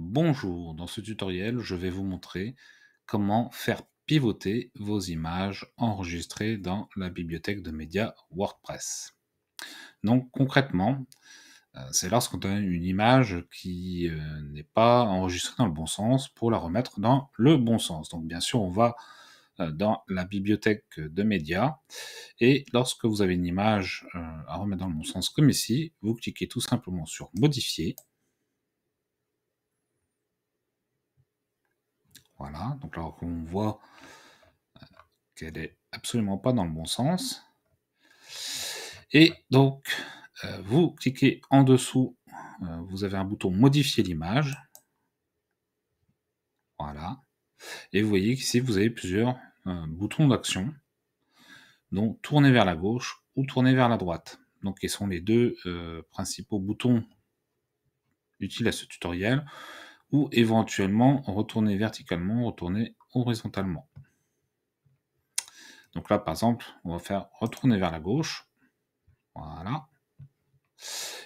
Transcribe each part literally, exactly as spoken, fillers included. Bonjour, dans ce tutoriel, je vais vous montrer comment faire pivoter vos images enregistrées dans la bibliothèque de médias WordPress. Donc concrètement, c'est lorsqu'on a une image qui n'est pas enregistrée dans le bon sens pour la remettre dans le bon sens. Donc bien sûr, on va dans la bibliothèque de médias et lorsque vous avez une image à remettre dans le bon sens comme ici, vous cliquez tout simplement sur modifier. Voilà, donc là on voit qu'elle n'est absolument pas dans le bon sens. Et donc, euh, vous cliquez en dessous, euh, vous avez un bouton modifier l'image. Voilà. Et vous voyez qu'ici, vous avez plusieurs euh, boutons d'action, donc tourner vers la gauche ou tourner vers la droite. Donc, qui sont les deux euh, principaux boutons utiles à ce tutoriel. Ou éventuellement retourner verticalement, retourner horizontalement. Donc là, par exemple, on va faire retourner vers la gauche. Voilà.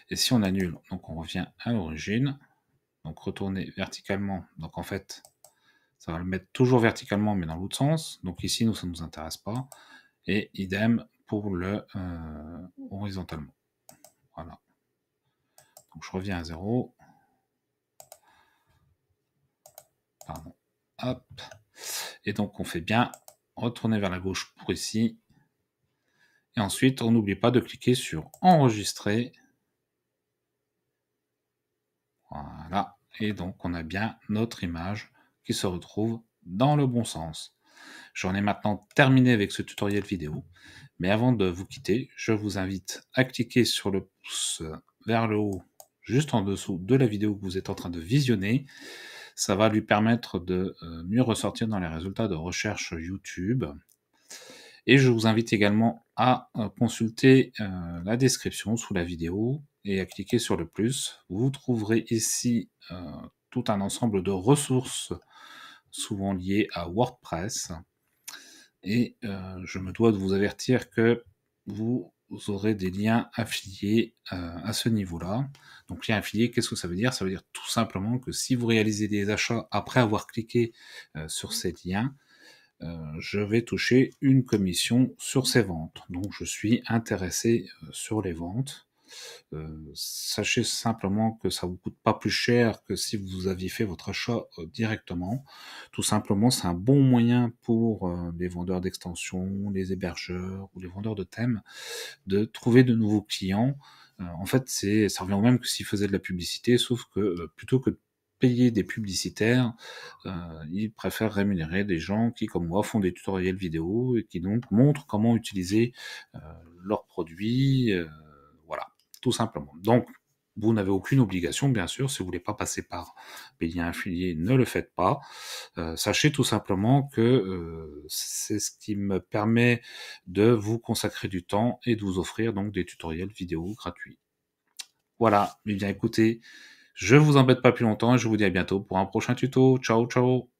Et si on annule, donc on revient à l'origine. Donc retourner verticalement. Donc en fait, ça va le mettre toujours verticalement, mais dans l'autre sens. Donc ici, nous, ça ne nous intéresse pas. Et idem pour le euh, horizontalement. Voilà. Donc je reviens à zéro. Pardon. Hop. Et donc on fait bien retourner vers la gauche pour ici. Et ensuite, on n'oublie pas de cliquer sur enregistrer. Voilà. Et donc on a bien notre image qui se retrouve dans le bon sens. J'en ai maintenant terminé avec ce tutoriel vidéo. Mais avant de vous quitter, je vous invite à cliquer sur le pouce vers le haut, juste en dessous de la vidéo que vous êtes en train de visionner. Ça va lui permettre de mieux ressortir dans les résultats de recherche YouTube. Et je vous invite également à consulter la description sous la vidéo et à cliquer sur le plus. Vous trouverez ici tout un ensemble de ressources souvent liées à WordPress. Et je me dois de vous avertir que vous aurez des liens affiliés euh, à ce niveau-là. Donc, lien affilié, qu'est-ce que ça veut dire? Ça veut dire tout simplement que si vous réalisez des achats après avoir cliqué euh, sur ces liens, euh, je vais toucher une commission sur ces ventes. Donc, je suis intéressé euh, sur les ventes. Euh, sachez simplement que ça vous coûte pas plus cher que si vous aviez fait votre achat euh, directement. Tout simplement, c'est un bon moyen pour euh, les vendeurs d'extensions, les hébergeurs ou les vendeurs de thèmes de trouver de nouveaux clients. Euh, en fait, c'est, ça revient au même que s'ils faisaient de la publicité, sauf que euh, plutôt que de payer des publicitaires, euh, ils préfèrent rémunérer des gens qui, comme moi, font des tutoriels vidéo et qui donc montrent comment utiliser euh, leurs produits. Euh, Tout simplement. Donc, vous n'avez aucune obligation, bien sûr, si vous ne voulez pas passer par les liens affiliés, ne le faites pas. Euh, sachez tout simplement que euh, c'est ce qui me permet de vous consacrer du temps et de vous offrir donc des tutoriels vidéo gratuits. Voilà, mais bien écoutez, je ne vous embête pas plus longtemps et je vous dis à bientôt pour un prochain tuto. Ciao, ciao!